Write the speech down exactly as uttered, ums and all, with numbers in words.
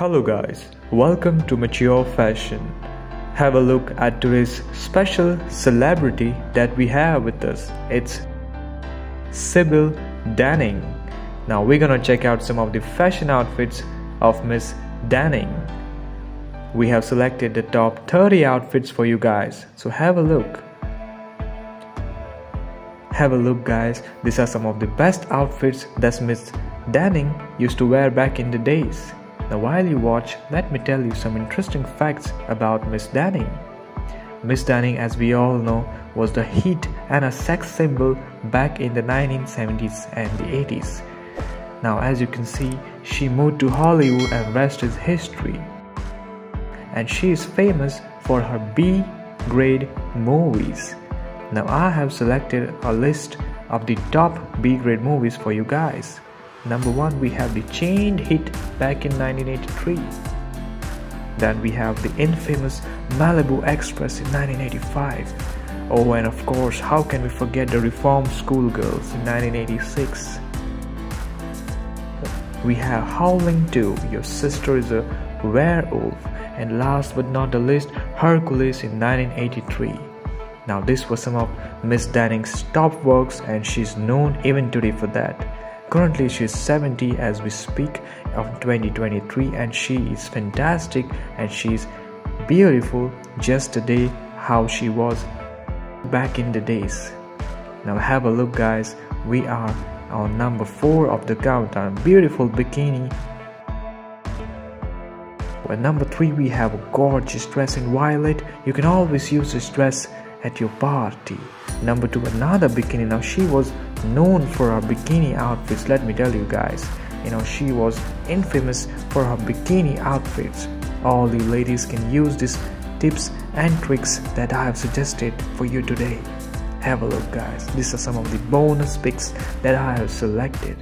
Hello guys, welcome to Mature Fashion. Have a look at today's special celebrity that we have with us. It's Sybil Danning. Now we're gonna check out some of the fashion outfits of Miss Danning. We have selected the top thirty outfits for you guys, so have a look. Have a look guys, these are some of the best outfits that Miss Danning used to wear back in the days. Now while you watch, let me tell you some interesting facts about Miss Danning. Miss Danning, as we all know, was the hit and a sex symbol back in the nineteen seventies and the eighties. Now as you can see, she moved to Hollywood and rest is history. And she is famous for her B grade movies. Now I have selected a list of the top B grade movies for you guys. Number one, we have the Chained Heat back in nineteen eighty-three. Then we have the infamous Malibu Express in nineteen eighty-five. Oh, and of course, how can we forget the Reform School Girls in nineteen eighty-six? We have Howling two, Your Sister Is a Werewolf, and last but not the least, Hercules in nineteen eighty-three. Now, this was some of Miss Danning's top works, and she's known even today for that. Currently she is seventy as we speak of twenty twenty-three, and she is fantastic and she is beautiful just today how she was back in the days. Now have a look guys, we are on number four of the countdown, beautiful bikini. Well, number three we have a gorgeous dress in violet. You can always use this dress at your party. Number two, another bikini. Now she was known for her bikini outfits, let me tell you guys. You know, she was infamous for her bikini outfits. All the ladies can use these tips and tricks that I have suggested for you today. Have a look guys, these are some of the bonus picks that I have selected.